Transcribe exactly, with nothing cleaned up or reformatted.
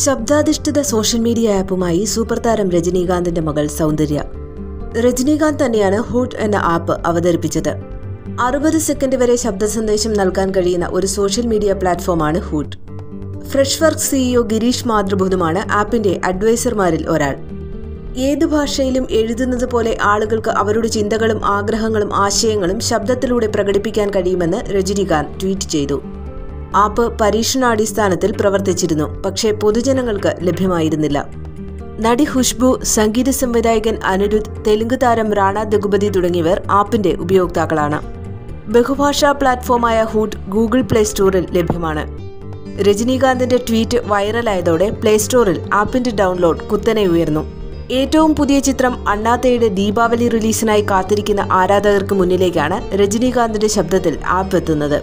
ശബ്ദാധിഷ്ഠിത social media ആപ്പുമായി super താരം രജനീകാന്തിന്റെ മകൾ സൗന്ദര്യ. രജനീകാന്ത് തന്നെയാണ് ഹൂട്ട് എന്ന ആപ്പ് അവതരിപ്പിച്ചത്. അറുപത് സെക്കൻഡ് വരെ ശബ്ദ സന്ദേശം നൽകാൻ കഴിയുന്ന ഒരു സോഷ്യൽ മീഡിയ പ്ലാറ്റ്ഫോമാണ് Hoote. Fresh work CEO Girish മാതൃഭൂതുമാണ് ആപ്പിന്റെ അഡ്വൈസർമാരിൽ ഒരാൾ. ഏത് ഭാഷയിലും എഴുതുന്നത് പോലെ ആളുകൾക്ക് അവരുടെ ചിന്തകളും ആഗ്രഹങ്ങളും ആശയങ്ങളും ശബ്ദത്തിലൂടെ പ്രകടിപ്പിക്കാൻ കഴിയുമെന്ന് രജനീകാന്ത് ട്വീറ്റ് ചെയ്തു. ആപ്പ് പരീക്ഷണാടിസ്ഥാനത്തിൽ പ്രവർത്തിച്ചിരുന്നു, പക്ഷേ പൊതുജനങ്ങൾക്ക് ലഭ്യമായിരുന്നില്ല. നടി ഹുഷ്ബു, സംഗീത സംവിധായകൻ അനിരുദ്ധ്, തെലുങ്ക് താരം റാണ ദഗുപതി തുടങ്ങിയവർ ആപ്പിന്റെ ഉപയോക്താക്കളാണ്. ബഹുഭാഷാ പ്ലാറ്റ്ഫോമായ ഹൂട്ട് ഗൂഗിൾ പ്ലേ സ്റ്റോറിൽ ലഭ്യമാണ്. രജനീകാന്തിന്റെ ട്വീറ്റ് വൈറലായതോടെ പ്ലേ സ്റ്റോറിൽ ആപ്പിന്റെ ഡൗൺലോഡ് കുത്തനെ ഉയർന്നു. ഏറ്റവും പുതിയ ചിത്രം അണ്ണാത്തയുടെ ദീപാവലി റിലീസിനായി കാത്തിരിക്കുന്ന ആരാധകർക്ക് മുന്നിലേക്കാണ് രജനീകാന്തിന്റെ ശബ്ദത്തിൽ ആപ്പ് എത്തുന്നത്.